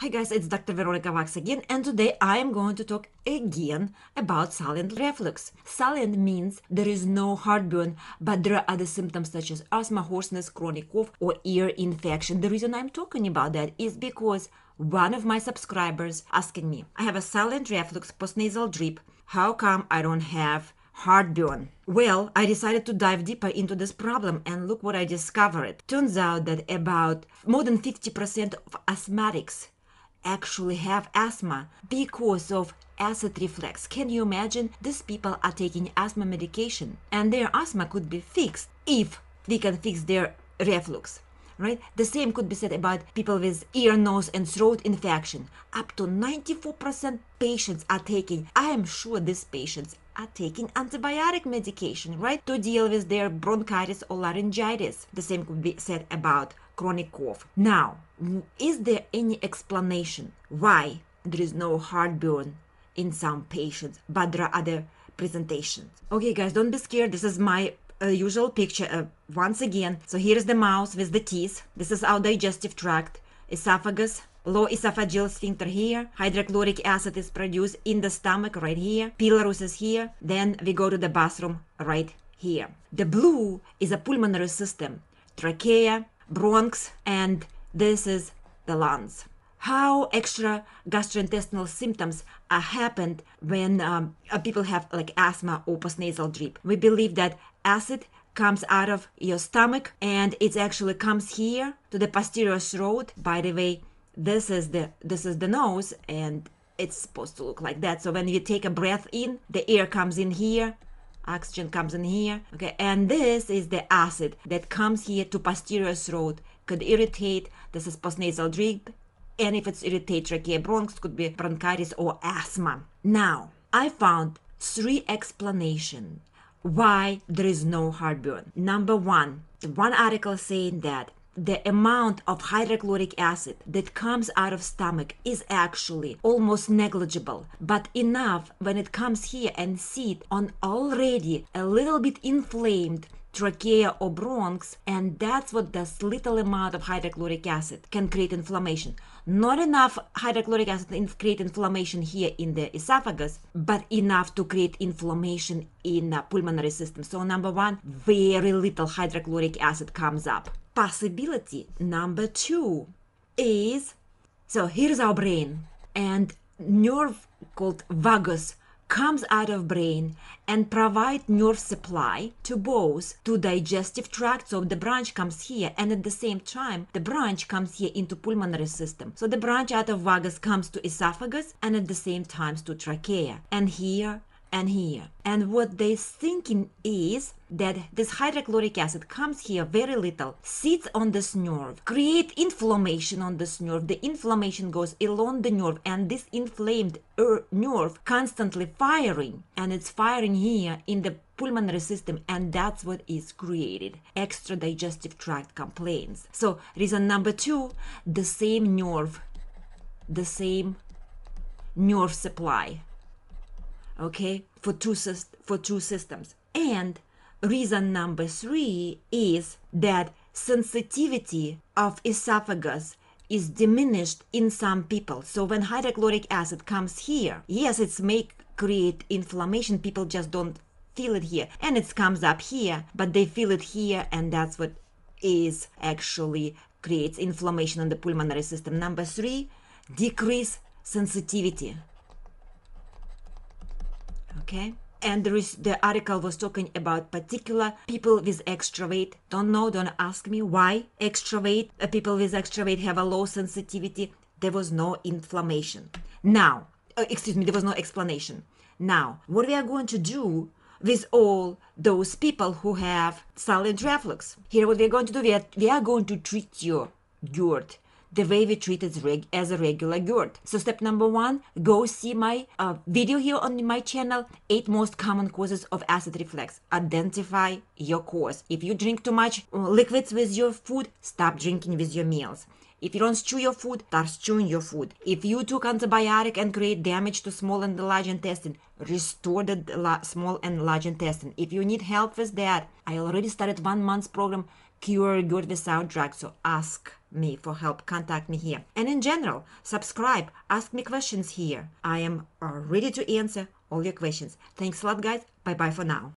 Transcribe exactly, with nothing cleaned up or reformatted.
Hi guys, it's Doctor Veronica Waks again, and today I am going to talk again about silent reflux. Silent means there is no heartburn, but there are other symptoms such as asthma, hoarseness, chronic cough, or ear infection. The reason I'm talking about that is because one of my subscribers asking me, I have a silent reflux postnasal drip, how come I don't have heartburn? Well, I decided to dive deeper into this problem, and look what I discovered. Turns out that about more than fifty percent of asthmatics actually have asthma because of acid reflux. Can you imagine? These people are taking asthma medication, and their asthma could be fixed if they can fix their reflux. Right? The same could be said about people with ear, nose, and throat infection. Up to ninety-four percent patients are taking, I am sure these patients are taking antibiotic medication, right, to deal with their bronchitis or laryngitis. The same could be said about chronic cough. Now, is there any explanation why there is no heartburn in some patients, but there are other presentations? Okay, guys, don't be scared. This is my Uh, usual picture uh, once again. So here is the mouse with the teeth. This is our digestive tract, esophagus, low esophageal sphincter here. Hydrochloric acid is produced in the stomach right here. Pylorus is here. Then we go to the bathroom right here. The blue is a pulmonary system, trachea, bronchs, and this is the lungs. How extra gastrointestinal symptoms are happened when um, people have like asthma or postnasal drip? We believe that acid comes out of your stomach, and it actually comes here to the posterior throat. By the way, this is the this is the nose, and it's supposed to look like that. So when you take a breath in, the air comes in here, oxygen comes in here, okay, and this is the acid that comes here to posterior throat, could irritate. This is postnasal drip. And if it's irritated trachea, bronchs, could be bronchitis or asthma. Now, I found three explanations why there is no heartburn. Number one, one article saying that the amount of hydrochloric acid that comes out of stomach is actually almost negligible, but enough when it comes here and sit on already a little bit inflamed trachea or bronchs, and that's what this little amount of hydrochloric acid can create inflammation. Not enough hydrochloric acid can create inflammation here in the esophagus, but enough to create inflammation in the pulmonary system. So number one, very little hydrochloric acid comes up. Possibility number two is, so here's our brain, and nerve called vagus comes out of brain and provide nerve supply to both to digestive tract. So the branch comes here, and at the same time the branch comes here into pulmonary system. So the branch out of vagus comes to esophagus, and at the same time to trachea, and here and here. And what they're thinking is that this hydrochloric acid comes here very little, sits on this nerve, create inflammation on this nerve. The inflammation goes along the nerve, and this inflamed er nerve constantly firing, and it's firing here in the pulmonary system, and that's what is created extra digestive tract complaints. So reason number two, the same nerve, the same nerve supply, okay, for two for two systems. And reason number three is that sensitivity of esophagus is diminished in some people. So when hydrochloric acid comes here, yes, it's may create inflammation, people just don't feel it here, and it comes up here, but they feel it here, and that's what is actually creates inflammation in the pulmonary system. Number three, decrease sensitivity. Okay, and there is, the article was talking about particular people with extra weight. Don't know, don't ask me why extra weight. Uh, people with extra weight have a low sensitivity. There was no inflammation. Now, uh, excuse me, there was no explanation. Now, what we are going to do with all those people who have silent reflux? Here, what we are going to do, we are, we are going to treat your GERD the way we treat it reg as a regular GERD. So step number one, go see my uh, video here on my channel, eight most common causes of acid reflux. Identify your cause. If you drink too much liquids with your food, stop drinking with your meals. If you don't chew your food, start chewing your food. If you took antibiotic and create damage to small and large intestine, restore the small and large intestine. If you need help with that, I already started one month's program cure GERD without drugs, so ask me for help, contact me here. And in general, subscribe, ask me questions here. I am ready to answer all your questions. Thanks a lot, guys. Bye bye for now.